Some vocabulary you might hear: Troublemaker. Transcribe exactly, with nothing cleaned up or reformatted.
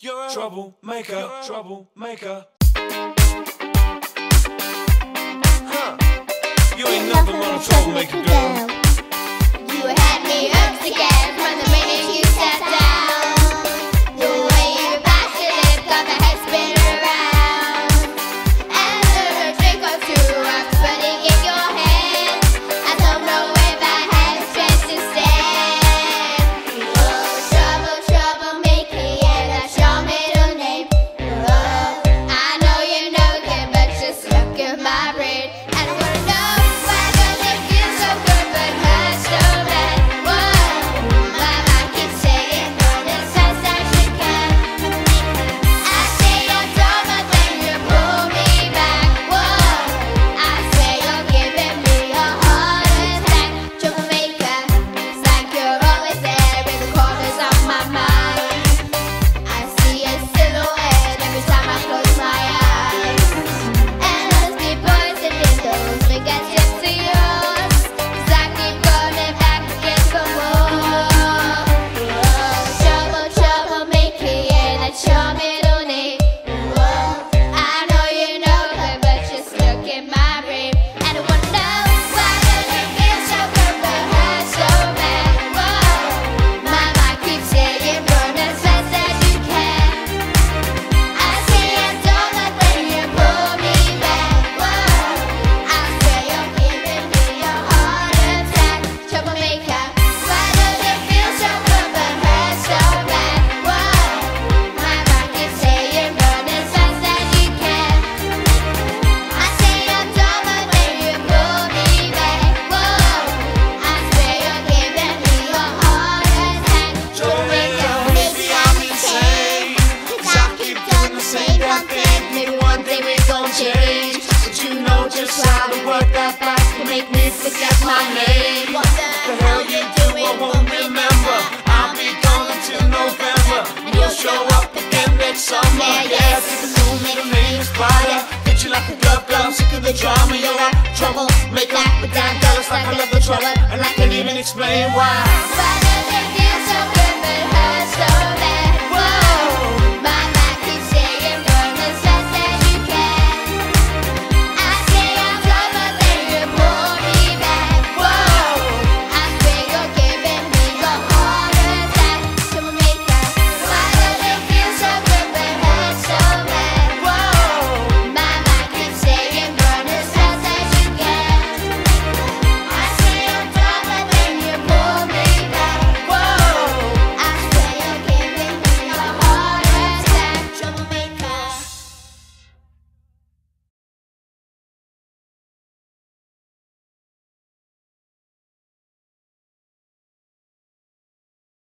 You're a troublemaker, troublemaker. Huh. You ain't nothing but a troublemaker, girl. You had me hooked again from the minute you sat down. The way your bastard lip got the head spin around. Another drink or two, I'm spinning in your head. I don't know if I had strength to stand. Oh, trouble, troublemaker, yeah, that's your middle name. Oh, I know you're no good, but just look at my brain. I don't wanna know. Make me forget my name. What the hell you do, I won't remember. I'll be gone until November, and you'll show up again next summer. Yes, even though middle name is fire, hit you like a glove glove, sick of the drama. You're a troublemaker, but down girls like I love the trouble, and I can't even explain why.